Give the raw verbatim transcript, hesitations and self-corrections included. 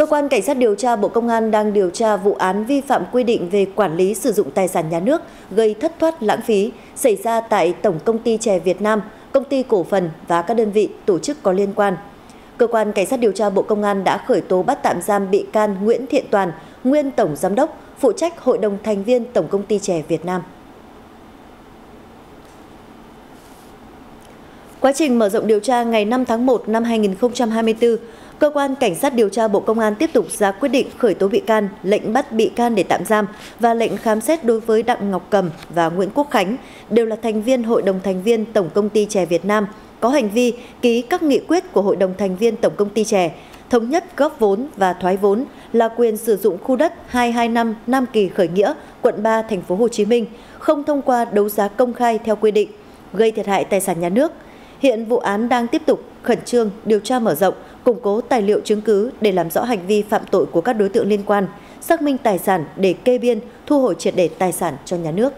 Cơ quan Cảnh sát điều tra Bộ Công an đang điều tra vụ án vi phạm quy định về quản lý sử dụng tài sản nhà nước gây thất thoát lãng phí xảy ra tại Tổng Công ty Chè Việt Nam, công ty cổ phần và các đơn vị tổ chức có liên quan. Cơ quan Cảnh sát điều tra Bộ Công an đã khởi tố bắt tạm giam bị can Nguyễn Thiện Toàn, nguyên Tổng Giám đốc, phụ trách Hội đồng Thành viên Tổng Công ty Chè Việt Nam. Quá trình mở rộng điều tra ngày năm tháng một năm hai nghìn không trăm hai mươi tư, Cơ quan Cảnh sát điều tra Bộ Công an tiếp tục ra quyết định khởi tố bị can, lệnh bắt bị can để tạm giam và lệnh khám xét đối với Đặng Ngọc Cầm và Nguyễn Quốc Khánh, đều là thành viên Hội đồng Thành viên Tổng Công ty Chè Việt Nam, có hành vi ký các nghị quyết của Hội đồng Thành viên Tổng Công ty Chè, thống nhất góp vốn và thoái vốn là quyền sử dụng khu đất hai hai năm Nam Kỳ Khởi Nghĩa, quận ba, thành phố Hồ Chí Minh, không thông qua đấu giá công khai theo quy định, gây thiệt hại tài sản nhà nước. Hiện vụ án đang tiếp tục khẩn trương điều tra mở rộng, củng cố tài liệu chứng cứ để làm rõ hành vi phạm tội của các đối tượng liên quan, xác minh tài sản để kê biên, thu hồi triệt để tài sản cho nhà nước.